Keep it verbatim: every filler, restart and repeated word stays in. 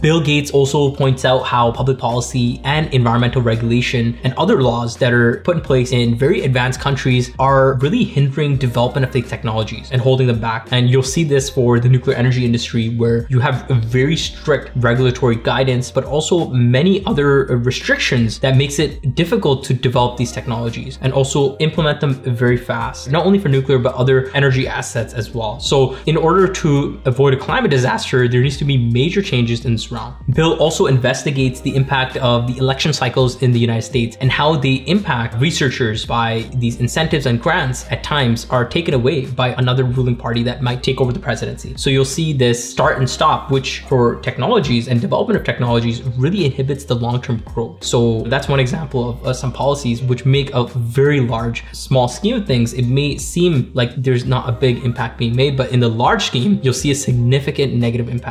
Bill Gates also points out how public policy and environmental regulation and other laws that are put in place in very advanced countries are really hindering development of these technologies and holding them back. And you'll see this for the nuclear energy industry, where you have a very strict regulatory guidance, but also many other restrictions that makes it difficult to develop these technologies and also implement them very fast, not only for nuclear, but other energy assets as well. So in order to avoid a climate disaster, there needs to be major changes in this realm. Bill also investigates the impact of the election cycles in the United States and how they impact researchers by these incentives and grants at times are taken away by another ruling party that might take over the presidency. So you'll see this start and stop, which for technologies and development of technologies really inhibits the long-term growth. So that's one example of uh, some policies which make a very large, small scheme of things. It may seem like there's not a big impact being made, but in the large scheme, you'll see a significant negative impact.